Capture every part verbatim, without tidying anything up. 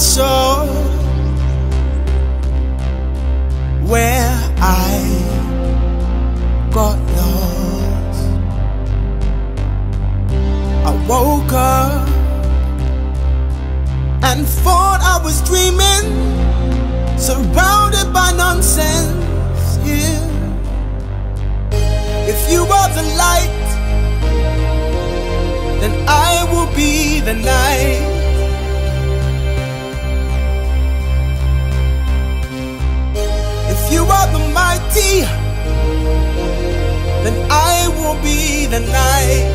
not sure where I got lost. I woke up and thought I was dreaming, surrounded by nonsense, yeah. If you are the light, then I will be the night. If you are the mighty, then I will be the night.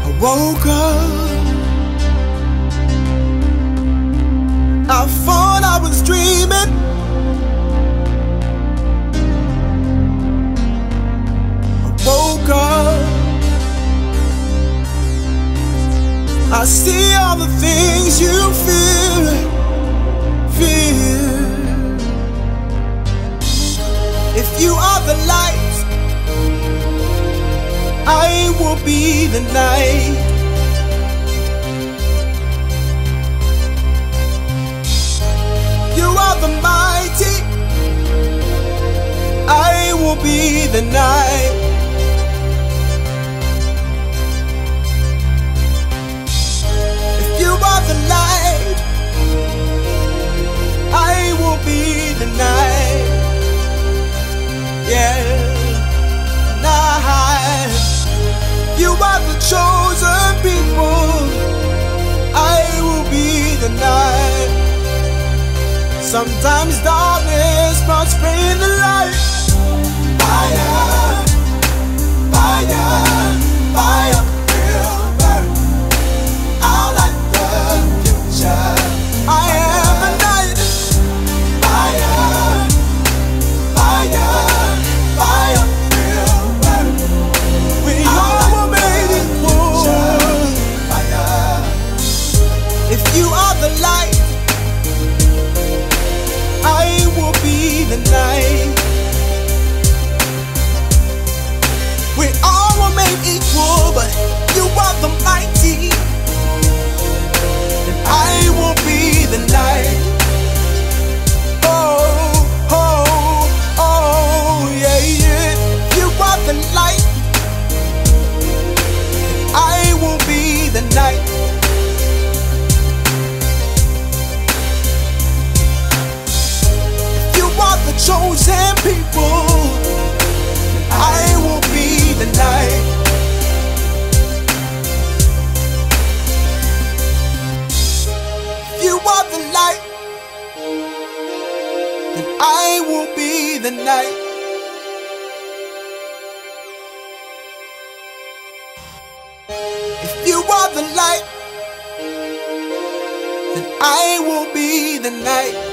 I woke up, I thought I was dreaming, I see all the things you feel, feel. If you are the light, I will be the night. You are the mighty, I will be the night. The light, I will be the night, yeah, night. You are the chosen people, I will be the night. Sometimes darkness must bring the light. Fire, fire, fire. Chosen people, I will be the night. You are the light, and I will be the night. If you are the light, then I will be the night.